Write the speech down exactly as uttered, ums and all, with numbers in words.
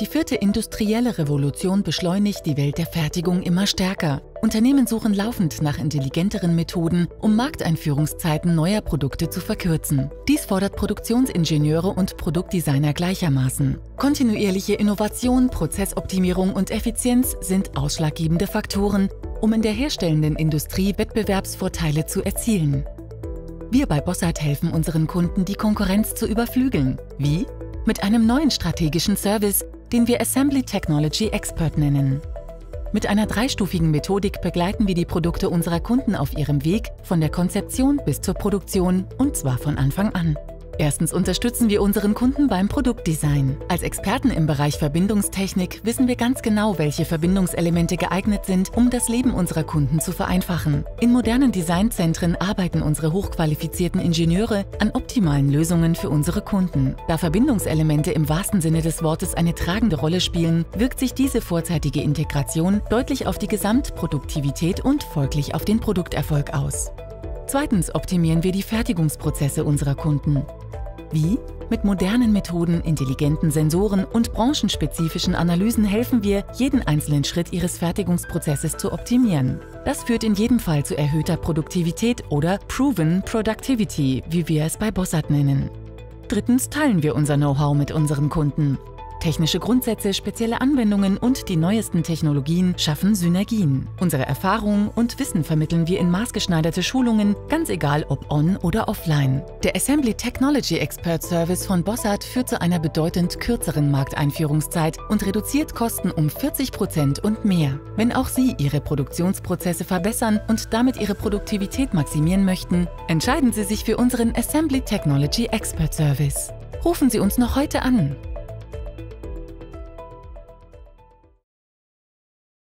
Die vierte industrielle Revolution beschleunigt die Welt der Fertigung immer stärker. Unternehmen suchen laufend nach intelligenteren Methoden, um Markteinführungszeiten neuer Produkte zu verkürzen. Dies fordert Produktionsingenieure und Produktdesigner gleichermaßen. Kontinuierliche Innovation, Prozessoptimierung und Effizienz sind ausschlaggebende Faktoren, um in der herstellenden Industrie Wettbewerbsvorteile zu erzielen. Wir bei Bossard helfen unseren Kunden, die Konkurrenz zu überflügeln. Wie? Mit einem neuen strategischen Service, den wir Assembly Technology Expert nennen. Mit einer dreistufigen Methodik begleiten wir die Produkte unserer Kunden auf ihrem Weg von der Konzeption bis zur Produktion, und zwar von Anfang an. Erstens unterstützen wir unseren Kunden beim Produktdesign. Als Experten im Bereich Verbindungstechnik wissen wir ganz genau, welche Verbindungselemente geeignet sind, um das Leben unserer Kunden zu vereinfachen. In modernen Designzentren arbeiten unsere hochqualifizierten Ingenieure an optimalen Lösungen für unsere Kunden. Da Verbindungselemente im wahrsten Sinne des Wortes eine tragende Rolle spielen, wirkt sich diese vorzeitige Integration deutlich auf die Gesamtproduktivität und folglich auf den Produkterfolg aus. Zweitens optimieren wir die Fertigungsprozesse unserer Kunden. Wie? Mit modernen Methoden, intelligenten Sensoren und branchenspezifischen Analysen helfen wir, jeden einzelnen Schritt Ihres Fertigungsprozesses zu optimieren. Das führt in jedem Fall zu erhöhter Produktivität oder Proven Productivity, wie wir es bei Bossard nennen. Drittens teilen wir unser Know-how mit unseren Kunden. Technische Grundsätze, spezielle Anwendungen und die neuesten Technologien schaffen Synergien. Unsere Erfahrungen und Wissen vermitteln wir in maßgeschneiderte Schulungen, ganz egal ob on- oder offline. Der Assembly Technology Expert Service von Bossard führt zu einer bedeutend kürzeren Markteinführungszeit und reduziert Kosten um vierzig Prozent und mehr. Wenn auch Sie Ihre Produktionsprozesse verbessern und damit Ihre Produktivität maximieren möchten, entscheiden Sie sich für unseren Assembly Technology Expert Service. Rufen Sie uns noch heute an!